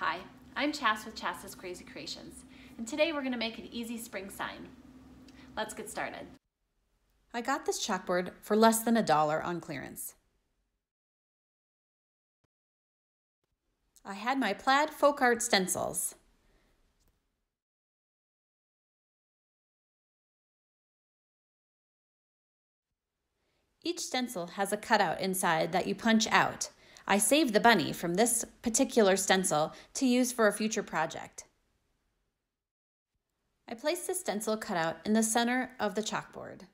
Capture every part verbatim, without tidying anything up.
Hi, I'm Chas with Chas's Crazy Creations, and today we're going to make an easy spring sign. Let's get started. I got this chalkboard for less than a dollar on clearance. I had my Plaid Folk Art stencils. Each stencil has a cutout inside that you punch out. I saved the bunny from this particular stencil to use for a future project. I placed the stencil cutout in the center of the chalkboard.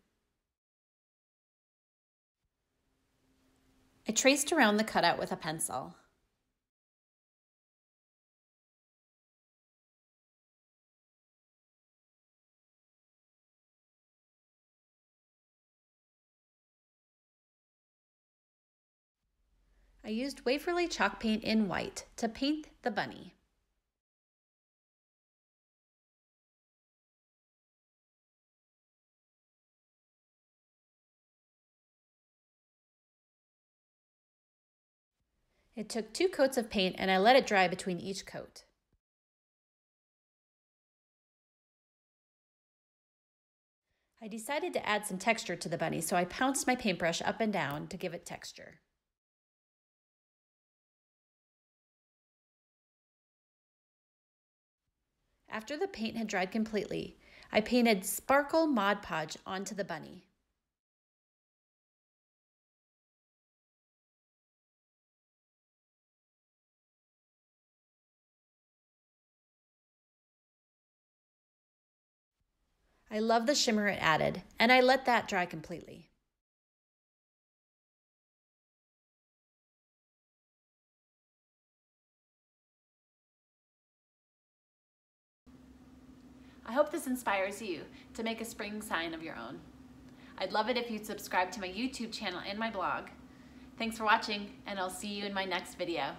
I traced around the cutout with a pencil. I used Waverly chalk paint in white to paint the bunny. It took two coats of paint and I let it dry between each coat. I decided to add some texture to the bunny, so I pounced my paintbrush up and down to give it texture. After the paint had dried completely, I painted Sparkle Mod Podge onto the bunny. I love the shimmer it added, and I let that dry completely. I hope this inspires you to make a spring sign of your own. I'd love it if you'd subscribe to my YouTube channel and my blog. Thanks for watching, and I'll see you in my next video.